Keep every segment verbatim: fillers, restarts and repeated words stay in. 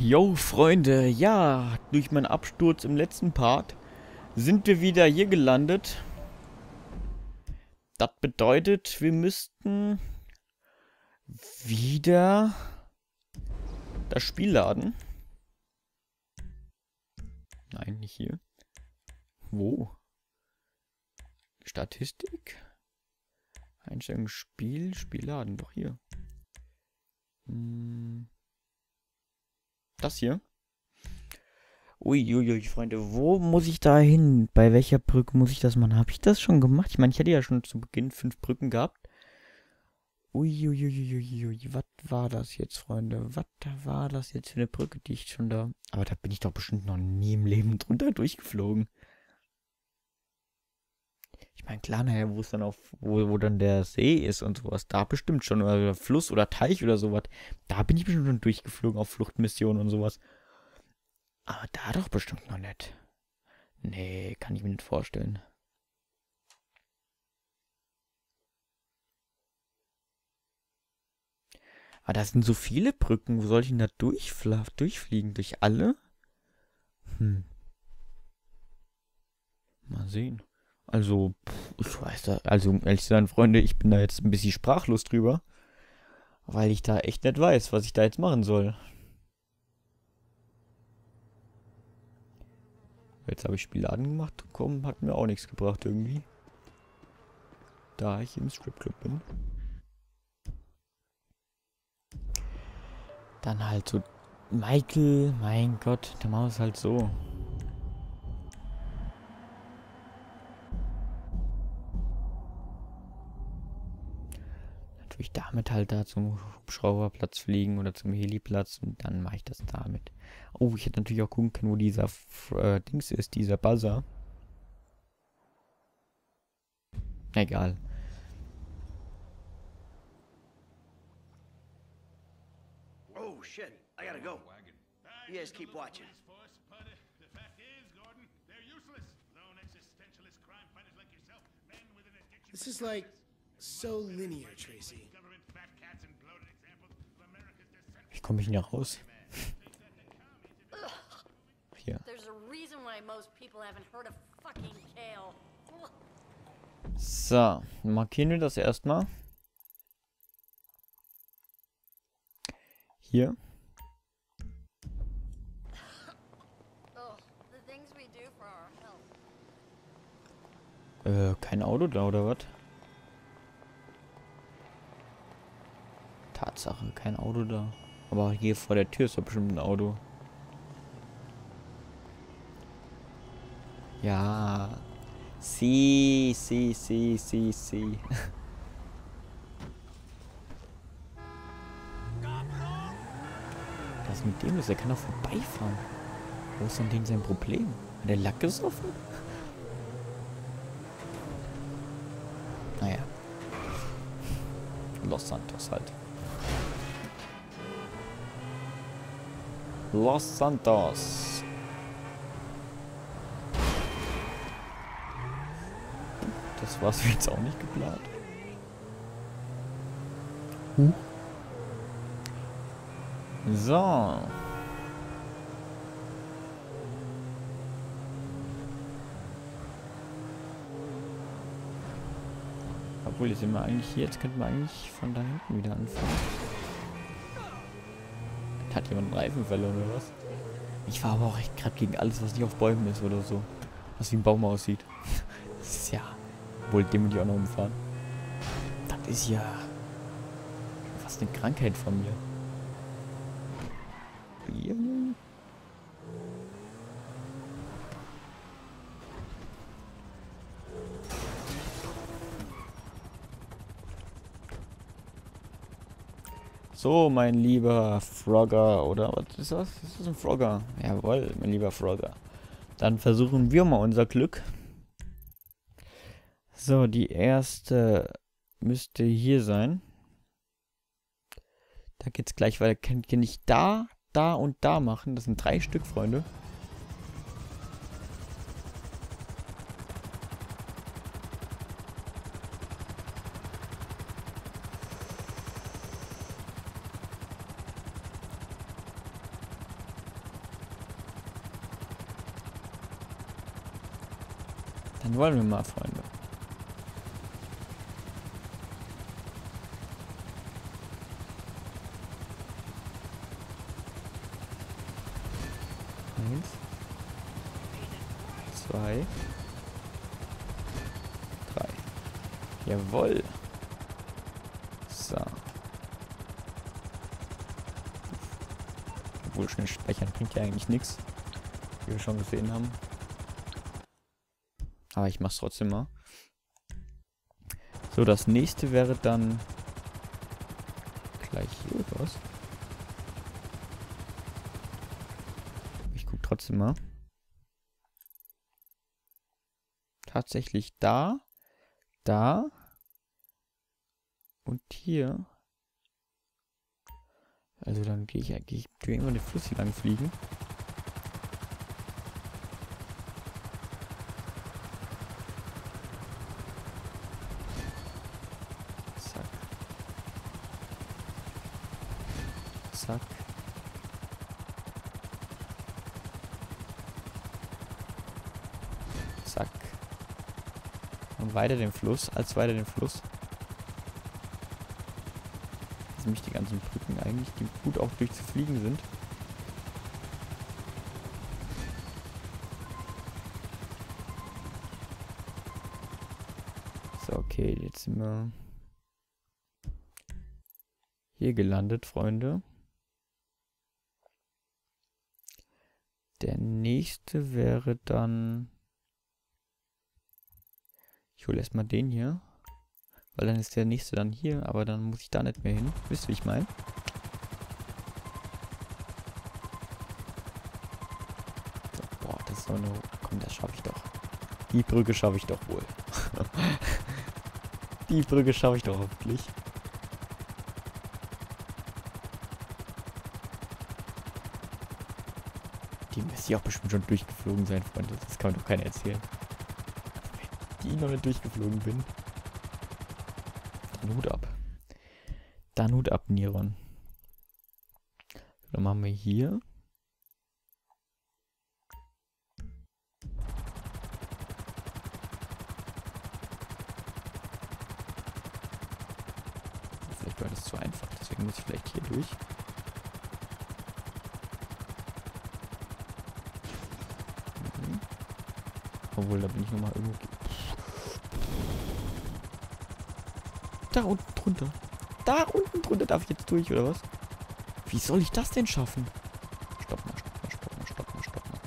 Yo Freunde, ja, durch meinen Absturz im letzten Part sind wir wieder hier gelandet. Das bedeutet, wir müssten wieder das Spiel laden. Nein, nicht hier. Wo? Statistik? Einstellung Spiel, Spiel laden, doch hier. Hm. Das hier. Uiuiui, ui, Freunde, wo muss ich da hin? Bei welcher Brücke muss ich das machen? Habe ich das schon gemacht? Ich meine, ich hätte ja schon zu Beginn fünf Brücken gehabt. Uiuiuiui, ui, ui, ui. Was war das jetzt, Freunde? Was war das jetzt für eine Brücke, die ich schon da... Aber da bin ich doch bestimmt noch nie im Leben drunter durchgeflogen. Ich meine, klar, naja, wo es dann auf... Wo, wo dann der See ist und sowas. Da bestimmt schon. Oder Fluss oder Teich oder sowas. Da bin ich bestimmt schon durchgeflogen auf Fluchtmissionen und sowas. Aber da doch bestimmt noch nicht. Nee, kann ich mir nicht vorstellen. Aber da sind so viele Brücken. Wo soll ich denn da durchfl durchfliegen? Durch alle? Hm. Mal sehen. Also, pff, ich weiß da, also um ehrlich zu sein, Freunde, ich bin da jetzt ein bisschen sprachlos drüber. Weil ich da echt nicht weiß, was ich da jetzt machen soll. Jetzt habe ich Spielladen gemacht, komm, hat mir auch nichts gebracht irgendwie. Da ich im Stripclub bin. Dann halt so Michael, mein Gott, der Maus halt so. Natürlich damit halt da zum Hubschrauberplatz fliegen oder zum Heliplatz und dann mache ich das damit. Oh, ich hätte natürlich auch gucken können, wo dieser äh, Dings ist, dieser Buzzer. Egal. Oh shit, I gotta go. You guys keep watching. This is like so linear, Tracy. Wie komme ich denn hier raus? Hier. So, markieren wir das erstmal. Hier. Äh, kein Auto da oder was? Tatsache, kein Auto da. Aber hier vor der Tür ist doch bestimmt ein Auto. Ja, sie, sie, sie, sie, sie. Was mit dem ist, er kann doch vorbeifahren. Wo ist denn dem sein Problem? Hat der Lack gesoffen? Naja. Los Santos halt. Los Santos. Das war es jetzt auch nicht geplant. Huh. So. Obwohl, jetzt sind wir eigentlich hier. Jetzt könnten wir eigentlich von da hinten wieder anfangen. Hat jemand einen Reifen verloren oder was? Ich war aber auch echt gerade gegen alles, was nicht auf Bäumen ist oder so. Was wie ein Baum aussieht. Das ist ja... Obwohl, den will ich auch noch umfahren. Das ist ja fast eine Krankheit von mir. Ja. So, mein lieber Frogger, oder was ist das? Ist das ein Frogger? Jawohl, mein lieber Frogger. Dann versuchen wir mal unser Glück. So, die erste müsste hier sein. Da geht's gleich weiter. Kann, kann ich da, da und da machen. Das sind drei Stück, Freunde. Dann wollen wir mal, Freunde. Eins. Zwei. Drei. Jawohl. So. Obwohl schnell speichern bringt ja eigentlich nichts. Wie wir schon gesehen haben. Aber ich mach's trotzdem mal. So, das nächste wäre dann gleich hier raus. Ich guck trotzdem mal. Tatsächlich da, da und hier. Also dann gehe ich, geh ich irgendwann den Fluss hier lang fliegen. Zack. Zack. Und weiter den Fluss, als weiter den Fluss. Das sind nämlich die ganzen Brücken eigentlich, die gut auch durchzufliegen sind. So, okay, jetzt sind wir hier gelandet, Freunde. Der nächste wäre dann... Ich hole erstmal den hier. Weil dann ist der nächste dann hier, aber dann muss ich da nicht mehr hin. Wisst ihr, wie ich meine? So, boah, das ist doch eine... Komm, das schaffe ich doch. Die Brücke schaffe ich doch wohl. Die Brücke schaffe ich doch hoffentlich. Die müsste ja auch bestimmt schon durchgeflogen sein, Freunde. Das kann mir doch keiner erzählen. Wenn ich noch nicht durchgeflogen bin. Dann Hut ab. Dann Hut ab, Niron. Dann machen wir hier. Vielleicht war das zu einfach, deswegen muss ich vielleicht hier durch. Obwohl, da bin ich nochmal irgendwo... Da unten drunter. Da unten drunter darf ich jetzt durch, oder was? Wie soll ich das denn schaffen? Stopp mal, stopp mal, stopp mal, stopp mal, stopp mal.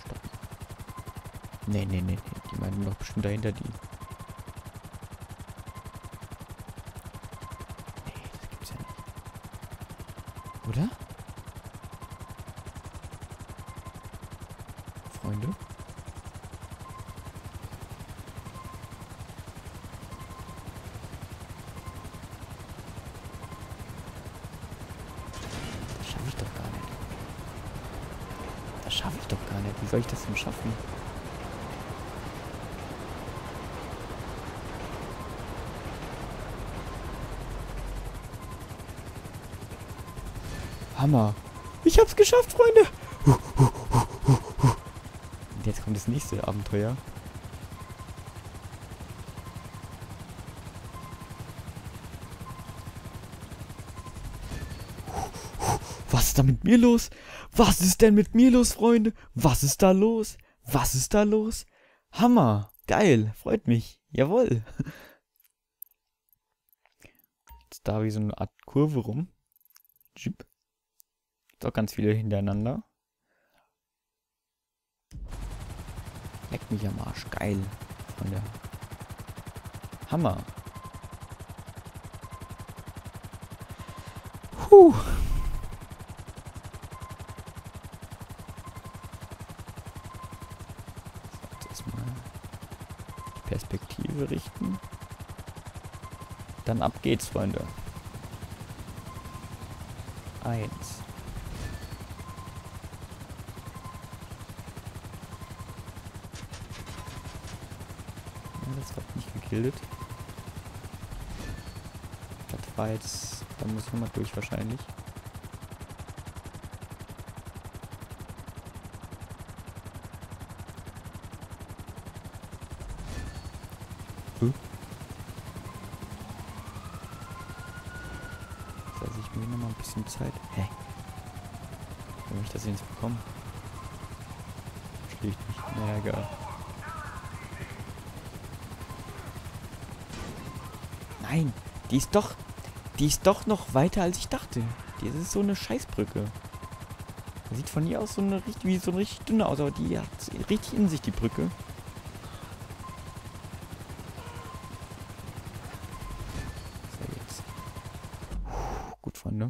Stopp. Nee, nee, nee, nee. Die meinen doch bestimmt dahinter die. Nee, das gibt's ja nicht. Oder? Freunde. Das schaffe ich doch gar nicht. Das schaffe ich doch gar nicht. Wie soll ich das denn schaffen? Hammer. Ich hab's geschafft, Freunde. Huh, huh, huh, huh, huh. Jetzt kommt das nächste Abenteuer. Was ist da mit mir los? Was ist denn mit mir los, Freunde? Was ist da los? Was ist da los? Hammer! Geil! Freut mich! Jawohl! Jetzt da wie so eine Art Kurve rum. Jeep. Ist auch ganz viele hintereinander. Leck mich am Arsch. Geil. Freunde. Hammer. Puh. Jetzt erstmal die Perspektive richten. Dann ab geht's, Freunde. Eins. Das hat nicht gekillt. Das war jetzt... Da muss ich nochmal durch wahrscheinlich. Hm? Das heißt, ich mir noch mal ein bisschen Zeit. Hä? Wie habe ich das jetzt bekommen? Verstehe ich nicht. Naja, egal. Nein! Die ist doch... Die ist doch noch weiter, als ich dachte. Die ist so eine Scheißbrücke. Sieht von hier aus so eine richtig, wie so eine richtig dünne aus, aber die hat richtig in sich, die Brücke. So, jetzt. Puh, gut, Freunde.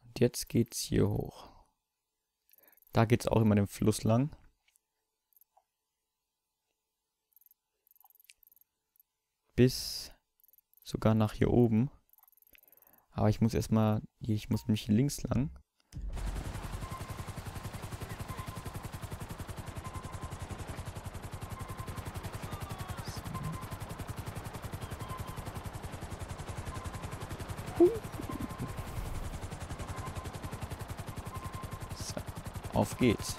Und jetzt geht's hier hoch. Da geht's auch immer den Fluss lang. Bis sogar nach hier oben. Aber ich muss erstmal, ich muss mich links lang. So. So. Auf geht's.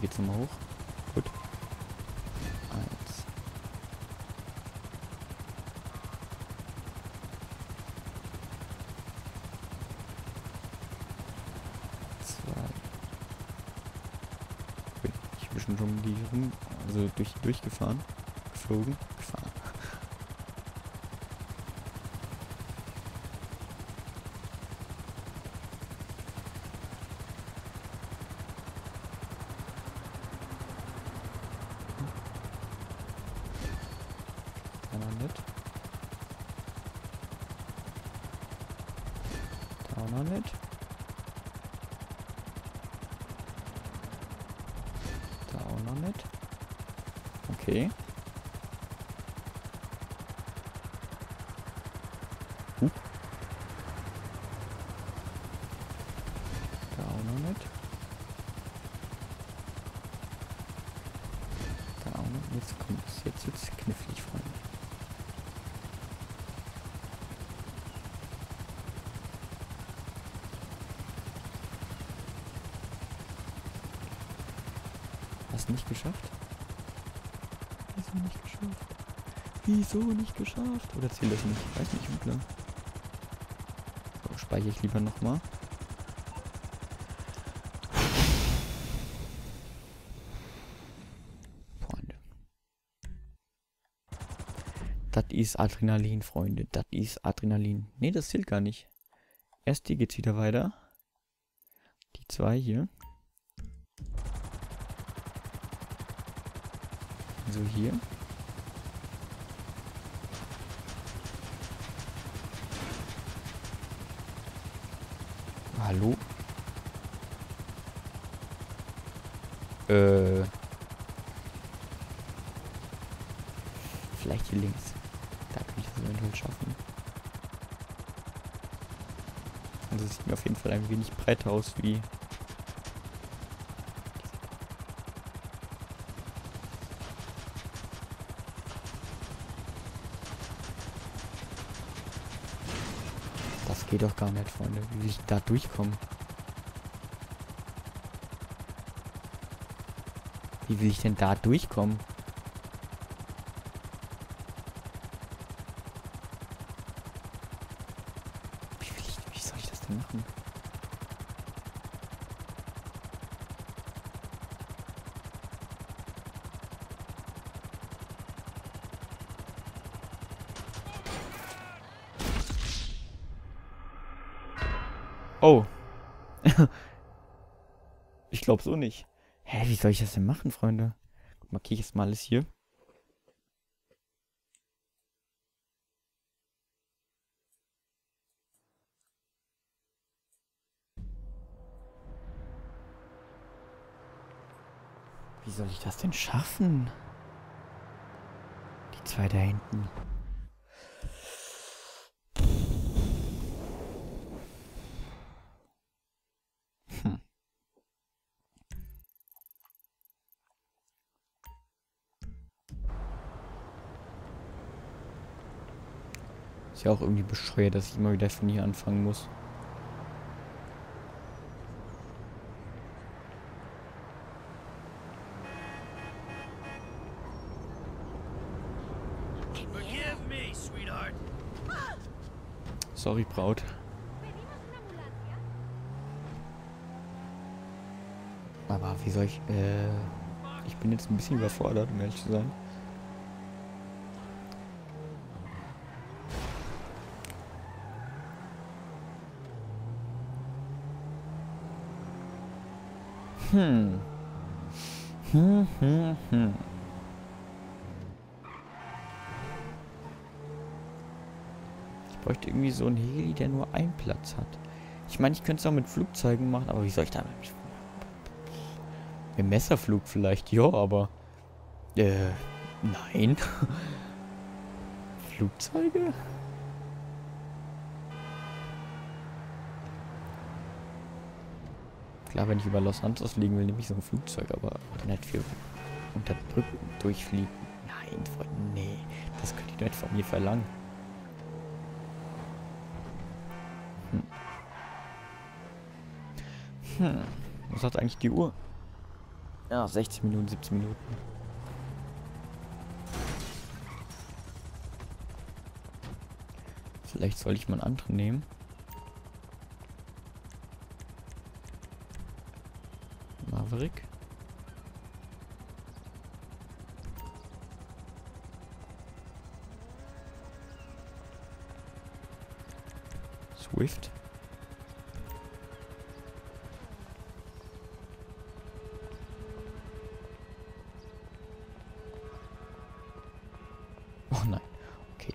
Geht's nochmal hoch. Gut. Eins. Zwei. Bin ich bestimmt schon die rum, also durch, durchgefahren. Geflogen. Gefahren. Okay. Huh. Da auch noch nicht. Da auch noch nicht. Jetzt kommt es. Jetzt wird es knifflig, Freunde. Hast du nicht geschafft? Wieso nicht geschafft? Wieso nicht geschafft? Oder zählt das nicht? Weiß nicht, unklar. So, speichere ich lieber nochmal. Freunde. Das ist Adrenalin, Freunde. Das ist Adrenalin. Ne, das zählt gar nicht. Erst die geht's wieder weiter. Die zwei hier. So hier. Hallo? Äh. Vielleicht hier links. Da kann ich das eventuell schaffen. Also es sieht mir auf jeden Fall ein wenig breiter aus wie... Geht doch gar nicht, Freunde. Wie will ich da durchkommen? Wie will ich denn da durchkommen? Wie will ich, wie soll ich das denn machen? Oh. Ich glaube so nicht. Hä, wie soll ich das denn machen, Freunde? Markiere ich jetzt mal alles hier. Wie soll ich das denn schaffen? Die zwei da hinten. Ist ja auch irgendwie bescheuert, dass ich immer wieder von hier anfangen muss. Sorry, Braut. Aber wie soll ich... Äh, ich bin jetzt ein bisschen überfordert, um ehrlich zu sein. Hm. Hm, hm, hm. Ich bräuchte irgendwie so einen Heli, der nur einen Platz hat. Ich meine, ich könnte es auch mit Flugzeugen machen, aber wie soll ich damit... Ein Messerflug vielleicht, ja, aber... Äh, nein. Flugzeuge? Klar, wenn ich über Los Santos fliegen will, nehme ich so ein Flugzeug, aber nicht für unter Brücken durchfliegen. Nein, Freunde, nee. Das könnt ihr nicht von mir verlangen. Hm, was hat eigentlich die Uhr? Ja, sechzig Minuten, siebzehn Minuten. Vielleicht soll ich mal einen anderen nehmen. Maverick. Swift.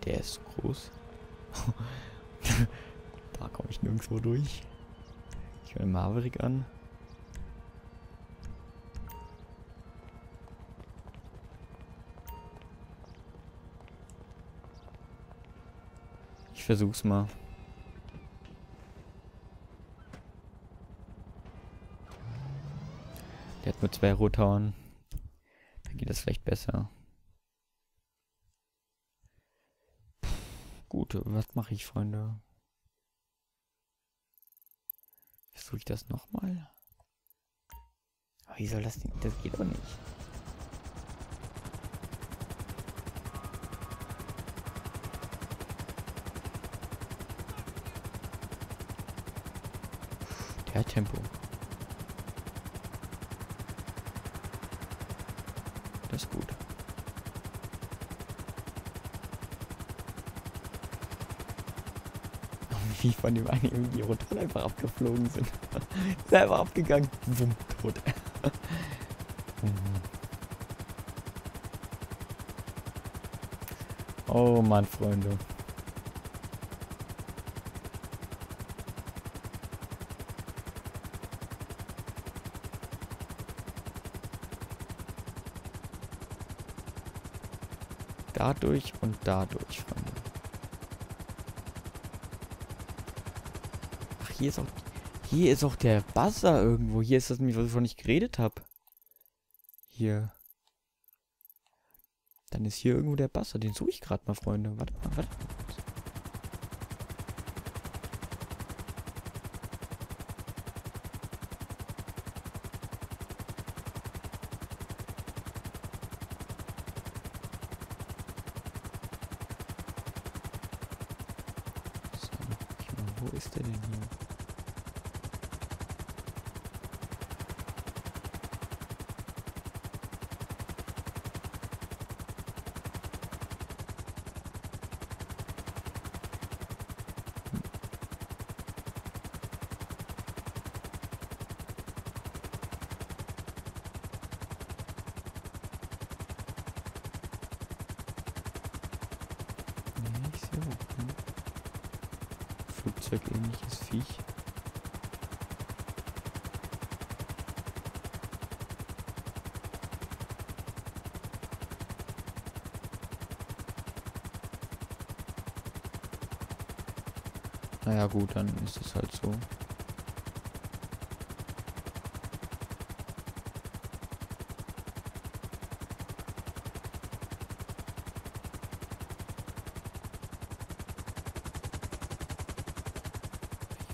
Der ist groß. Da komme ich nirgendwo durch. Ich höre Maverick an. Ich versuch's mal. Der hat nur zwei Rotoren. Da geht das vielleicht besser. Gut, was mache ich, Freunde? Versuche ich das nochmal? Wie soll das denn? Das geht doch nicht. Der hat Tempo. Das ist gut. Wie von dem einen irgendwie die Rotoren einfach abgeflogen sind. Ist einfach abgegangen. Wumm, tot. Oh Mann, Freunde. Dadurch und dadurch, Freunde. Hier ist, auch, hier ist auch der Buzzer irgendwo. Hier ist das, wovon ich geredet habe. Hier. Dann ist hier irgendwo der Buzzer. Den suche ich gerade mal, Freunde. Warte mal, warte mal. So, ich meine, wo ist der denn hier? Flugzeugähnliches Viech. Naja gut, dann ist es halt so.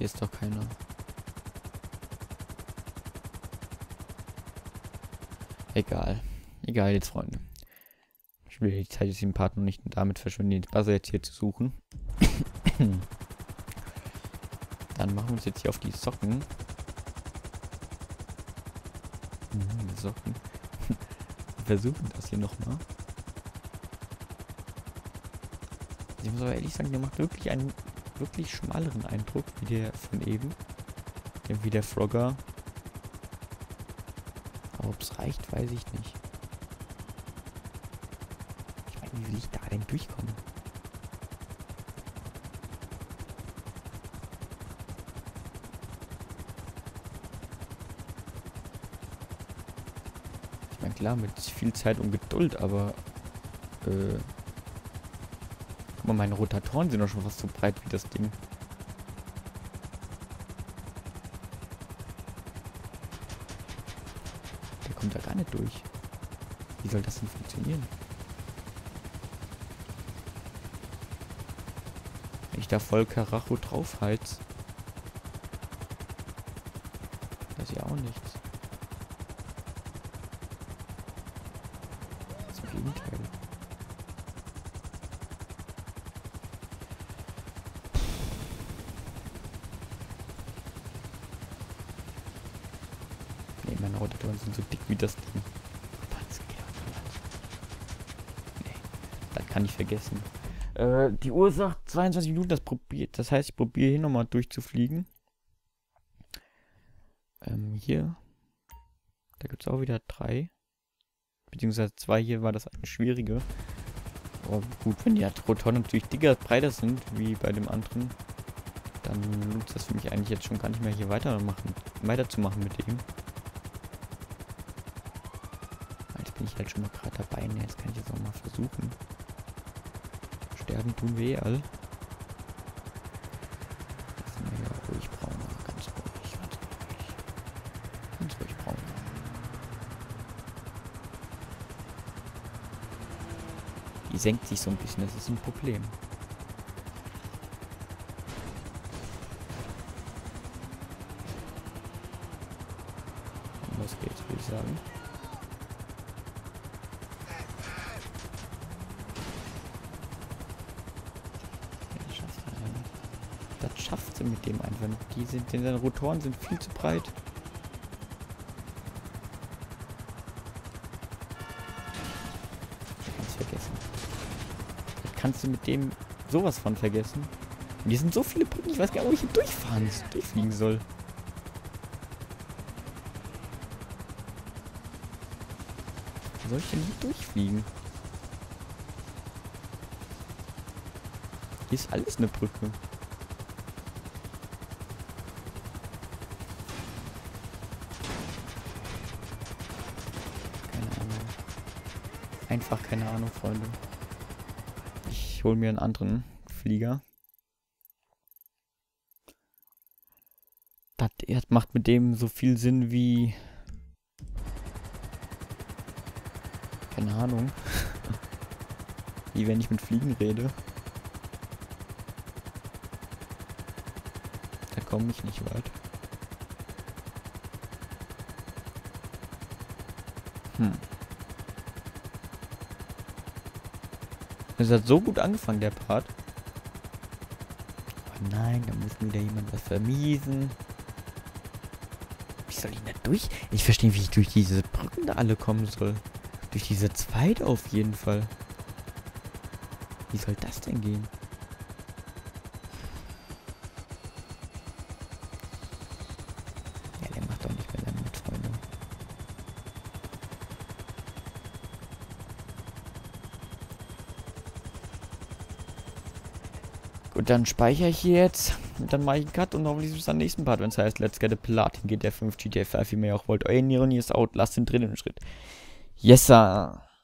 Hier ist doch keiner. Egal. Egal jetzt, Freunde. Ich will die Zeit jetzt im Part noch nicht damit verschwenden, die Buzzer jetzt hier zu suchen. Dann machen wir uns jetzt hier auf die Socken. Hm, Socken. Versuchen das hier nochmal. Ich muss aber ehrlich sagen, der macht wirklich einen wirklich schmaleren Eindruck, wie der von eben. Wie der Frogger. Aber ob es reicht, weiß ich nicht. Ich meine, wie will ich da denn durchkommen? Ich meine, klar, mit viel Zeit und Geduld, aber... Äh, guck mal, meine Rotatoren sind doch schon fast so breit wie das Ding. Da gar nicht durch. Wie soll das denn funktionieren? Wenn ich da voll Karacho draufheiz. Das ist ja auch nichts. Das ist im Gegenteil. Meine Rotatoren sind so dick wie das Ding. Nee, das kann ich vergessen. Äh, die Uhr sagt zweiundzwanzig Minuten, das probiert. Das heißt, ich probiere hier nochmal durchzufliegen. Ähm, hier. Da gibt es auch wieder drei. Beziehungsweise zwei, hier war das eine schwierige. Aber gut, wenn die Rotatoren natürlich dicker, breiter sind, wie bei dem anderen, dann nutzt das für mich eigentlich jetzt schon gar nicht mehr, hier weitermachen, weiterzumachen mit dem. Bin ich halt schon mal gerade dabei. Ne, jetzt kann ich jetzt auch mal versuchen. Sterben tun weh, all. Das sind wir ja ruhig braun. Ganz ruhig, ganz ruhig. Ganz ruhig braun. Die senkt sich so ein bisschen, das ist ein Problem. Und los geht's, würde ich sagen. Das schafft sie mit dem einfach nicht. Die sind, denn seine Rotoren sind viel zu breit. Ich kann's vergessen. Das kannst du mit dem sowas von vergessen. Und hier sind so viele Brücken, ich weiß gar nicht, ob ich hier durchfahren, durchfliegen soll. Wie soll ich denn hier durchfliegen? Hier ist alles eine Brücke. Einfach keine Ahnung, Freunde. Ich hole mir einen anderen Flieger. Das macht mit dem so viel Sinn wie... Keine Ahnung. Wie wenn ich mit Fliegen rede. Da komme ich nicht weit. Hm. Es hat so gut angefangen, der Part. Oh nein, da muss mir wieder jemand was vermiesen. Wie soll ich da durch? Ich verstehe, wie ich durch diese Brücken da alle kommen soll. Durch diese zweite auf jeden Fall. Wie soll das denn gehen? Ja, der macht doch nicht mehr lange mit, Freunde. Gut, dann speichere ich hier jetzt und dann mache ich einen Cut und hoffentlich bis zum nächsten Part, wenn es heißt Let's Get a Platin G T A fünf, G T A fünf, wie ihr auch wollt. Euer Niron, hier ist out, lasst den dritten Schritt. Yes, sir.